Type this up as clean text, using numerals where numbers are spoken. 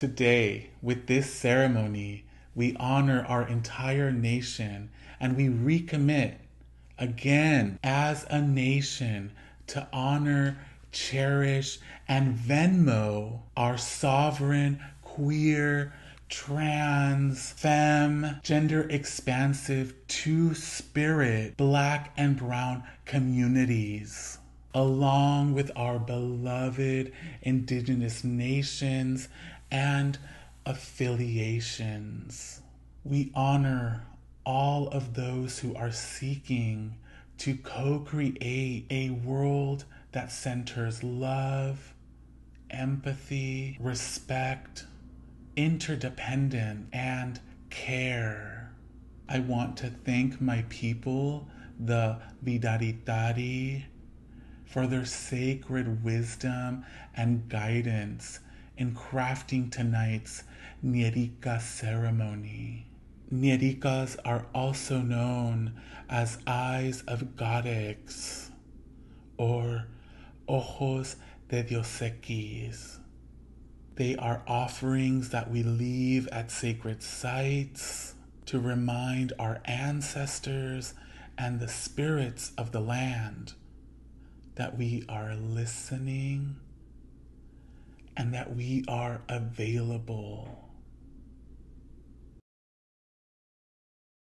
Today, with this ceremony, we honor our entire nation and we recommit again as a nation to honor, cherish, and Venmo our sovereign, queer, trans, femme, gender expansive, Two Spirit, Black and Brown communities, along with our beloved Indigenous nations and affiliations. We honor all of those who are seeking to co-create a world that centers love, empathy, respect, interdependence, and care. I want to thank my people, the Wixaritari, for their sacred wisdom and guidance in crafting tonight's Nierika ceremony. Nierikas are also known as eyes of godex, or Ojos de Dios. They are offerings that we leave at sacred sites to remind our ancestors and the spirits of the land that we are listening and that we are available.